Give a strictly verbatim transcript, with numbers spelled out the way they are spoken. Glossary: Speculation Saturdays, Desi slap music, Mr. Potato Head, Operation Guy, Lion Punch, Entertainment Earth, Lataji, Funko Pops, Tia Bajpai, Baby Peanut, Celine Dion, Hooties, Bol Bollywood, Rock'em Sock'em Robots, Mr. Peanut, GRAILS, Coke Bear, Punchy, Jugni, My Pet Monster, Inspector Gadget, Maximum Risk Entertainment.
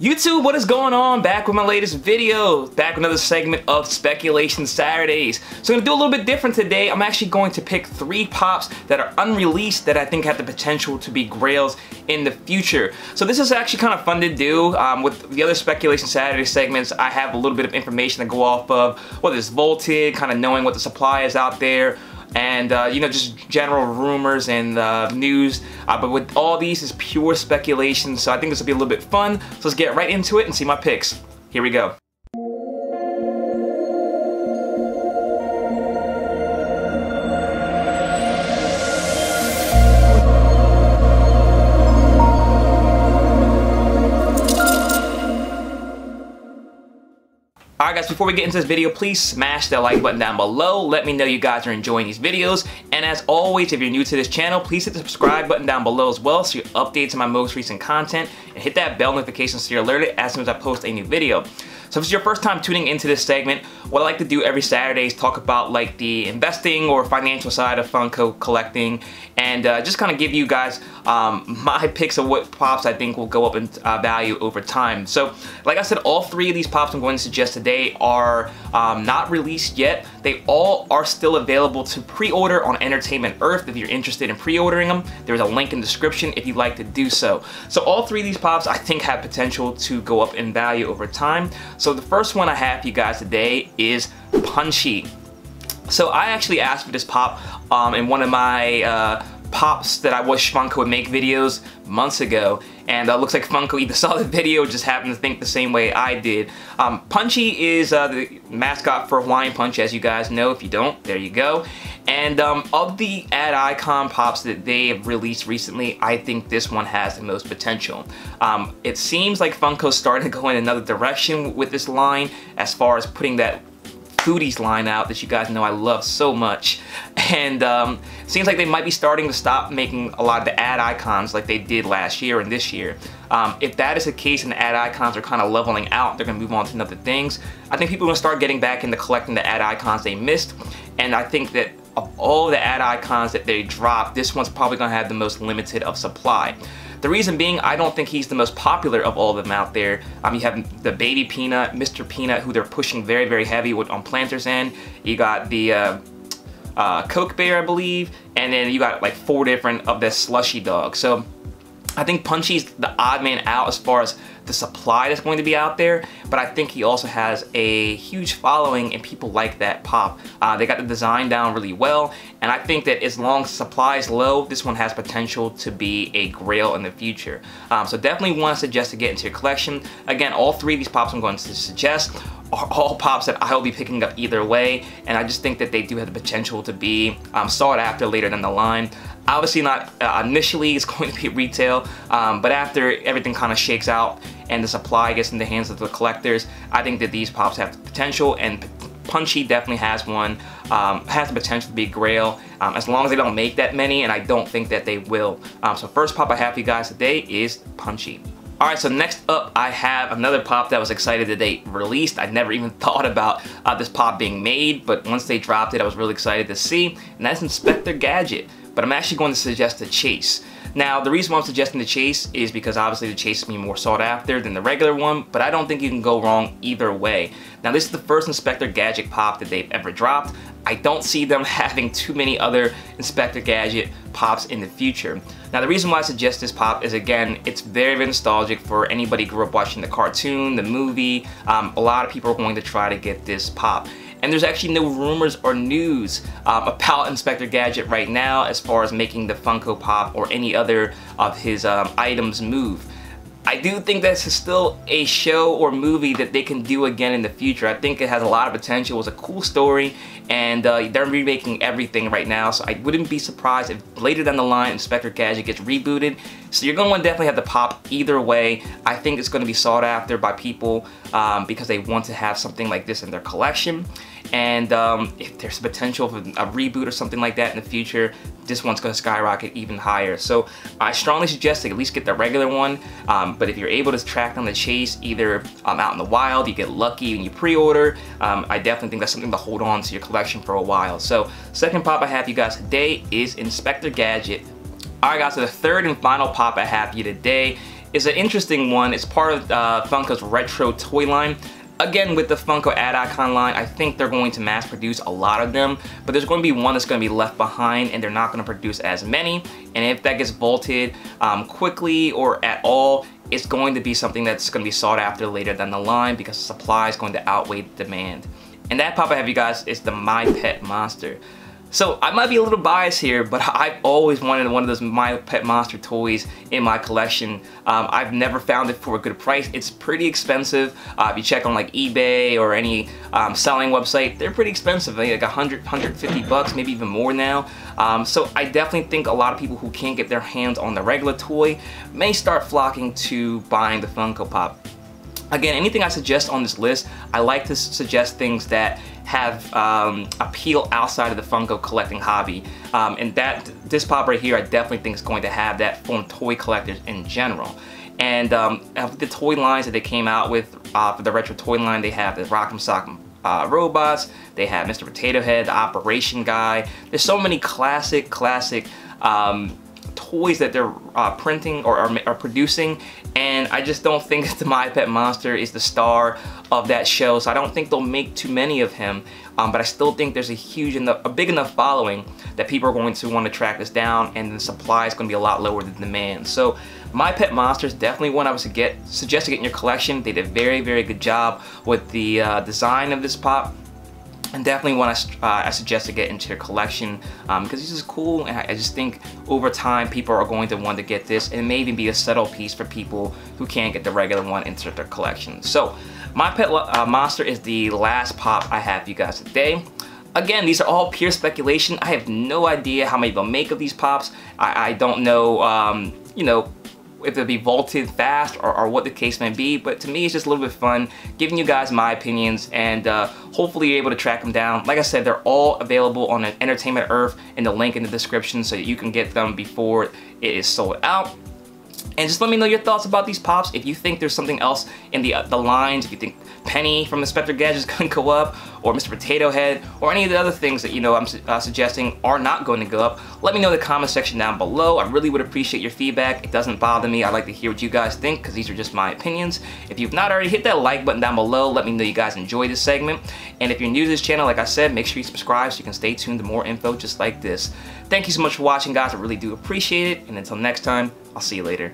YouTube, what is going on? Back with my latest video, back with another segment of Speculation Saturdays. So I'm gonna do a little bit different today. I'm actually going to pick three pops that are unreleased that I think have the potential to be grails in the future. So this is actually kind of fun to do. Um, with the other Speculation Saturday segments, I have a little bit of information to go off of, whether it's vaulted, kind of knowing what the supply is out there, and uh, you know, just general rumors and uh, news. Uh, but with all these, it's pure speculation, so I think this will be a little bit fun. So let's get right into it and see my picks. Here we go. Alright guys, before we get into this video, please smash that like button down below. Let me know you guys are enjoying these videos. And as always, if you're new to this channel, please hit the subscribe button down below as well so you're updated to my most recent content. And hit that bell notification so you're alerted as soon as I post a new video. So if it's your first time tuning into this segment, what I like to do every Saturday is talk about like the investing or financial side of Funko collecting, and uh, just kind of give you guys um, my picks of what pops I think will go up in uh, value over time. So like I said, all three of these pops I'm going to suggest today are um, not released yet. They all are still available to pre-order on Entertainment Earth if you're interested in pre-ordering them. There's a link in the description if you'd like to do so. So all three of these pops I think have potential to go up in value over time. So the first one I have for you guys today is Punchy. So I actually asked for this pop um, in one of my uh, pops that I wish Funko would make videos months ago, and uh, looks like Funko either saw the video or just happened to think the same way I did. Um, Punchy is uh, the mascot for Lion Punch, as you guys know. If you don't, there you go. And um, of the ad icon pops that they have released recently, I think this one has the most potential. Um, it seems like Funko's starting to go in another direction with this line as far as putting that Hooties line out that you guys know I love so much, and um, seems like they might be starting to stop making a lot of the ad icons like they did last year and this year. Um, if that is the case and the ad icons are kind of leveling out, they're gonna move on to other things. I think people are gonna start getting back into collecting the ad icons they missed, and I think that of all the ad icons that they dropped, this one's probably gonna have the most limited of supply. The reason being, I don't think he's the most popular of all of them out there. Um, you have the Baby Peanut, Mister Peanut, who they're pushing very, very heavy with on Planter's End. You got the uh, uh, Coke Bear, I believe, and then you got like four different of the slushy dog. So I think Punchy's the odd man out as far as the supply that's going to be out there, but I think he also has a huge following and people like that pop. Uh, they got the design down really well, and I think that as long as supply is low, this one has potential to be a grail in the future. Um, so definitely want to suggest to get into your collection. Again, all three of these pops I'm going to suggest are all pops that I'll be picking up either way, and I just think that they do have the potential to be um, sought after later down the line. Obviously not uh, initially, it's going to be retail, um, but after everything kind of shakes out and the supply gets in the hands of the collectors, I think that these pops have the potential, and Punchy definitely has one, um, has the potential to be grail, um, as long as they don't make that many, and I don't think that they will. Um, so first pop I have for you guys today is Punchy. Alright, so next up I have another pop that was excited that they released. I never even thought about uh, this pop being made, but once they dropped it I was really excited to see, and that's Inspector Gadget. But I'm actually going to suggest the Chase. Now, the reason why I'm suggesting the Chase is because obviously the Chase is being more sought after than the regular one, but I don't think you can go wrong either way. Now, this is the first Inspector Gadget pop that they've ever dropped. I don't see them having too many other Inspector Gadget pops in the future. Now, the reason why I suggest this pop is, again, it's very, very nostalgic for anybody who grew up watching the cartoon, the movie. Um, a lot of people are going to try to get this pop. And there's actually no rumors or news um, about Inspector Gadget right now as far as making the Funko Pop or any other of his um, items move. I do think this is still a show or movie that they can do again in the future. I think it has a lot of potential. It was a cool story, and uh, they're remaking everything right now, so I wouldn't be surprised if later down the line Inspector Gadget gets rebooted. So you're going to definitely have the pop either way. I think it's going to be sought after by people um, because they want to have something like this in their collection. And um, if there's potential for a reboot or something like that in the future, this one's going to skyrocket even higher. So I strongly suggest to at least get the regular one. Um, but if you're able to track down the Chase, either um, out in the wild, you get lucky and you pre-order, um, I definitely think that's something to hold on to your collection for a while. So second pop I have for you guys today is Inspector Gadget. Alright guys, so the third and final pop I have for you today is an interesting one. It's part of uh, Funko's retro toy line. Again, with the Funko ad icon line, I think they're going to mass produce a lot of them, but there's going to be one that's going to be left behind and they're not going to produce as many, and if that gets vaulted um, quickly or at all, it's going to be something that's going to be sought after later down the line because supply is going to outweigh demand. And that pop I have, you guys, is the My Pet Monster. So I might be a little biased here, but I've always wanted one of those My Pet Monster toys in my collection. Um, I've never found it for a good price. It's pretty expensive. Uh, if you check on like eBay or any um, selling website, they're pretty expensive, like a hundred, a hundred fifty bucks, maybe even more now. Um, so I definitely think a lot of people who can't get their hands on the regular toy may start flocking to buying the Funko Pop. Again, anything I suggest on this list, I like to suggest things that have um, appeal outside of the Funko collecting hobby. Um, and that this pop right here, I definitely think is going to have that for toy collectors in general. And um, the toy lines that they came out with, uh, for the retro toy line, they have the Rock'em Sock'em uh, Robots, they have Mister Potato Head, the Operation Guy. There's so many classic, classic um, toys that they're uh, printing or are, are producing, and I just don't think the My Pet Monster is the star of that show, so I don't think they'll make too many of him, um, but I still think there's a huge enough, a big enough following that people are going to want to track this down, and the supply is going to be a lot lower than demand. So My Pet Monster is definitely one I would suggest, suggest to get in your collection. They did a very, very good job with the uh, design of this pop. And definitely one I, uh, I suggest to get into your collection um, because this is cool, and I, I just think over time people are going to want to get this, and it may even be a subtle piece for people who can't get the regular one into their collection. So My Pet uh, Monster is the last pop I have for you guys today. Again, these are all pure speculation. I have no idea how many they'll make of these pops. I, I don't know, um, you know, if they'll be vaulted fast or, or what the case may be, but to me it's just a little bit fun giving you guys my opinions, and uh, hopefully you're able to track them down. Like I said, they're all available on Entertainment Earth and the link in the description so that you can get them before it is sold out. And just let me know your thoughts about these pops. If you think there's something else in the uh, the lines, if you think Penny from Inspector Gadget is going to go up, or Mister Potato Head, or any of the other things that you know I'm su uh, suggesting are not going to go up, let me know in the comment section down below. I really would appreciate your feedback. It doesn't bother me. I like to hear what you guys think because these are just my opinions. If you've not already, hit that like button down below. Let me know you guys enjoy this segment. And if you're new to this channel, like I said, make sure you subscribe so you can stay tuned to more info just like this. Thank you so much for watching, guys. I really do appreciate it. And until next time, I'll see you later.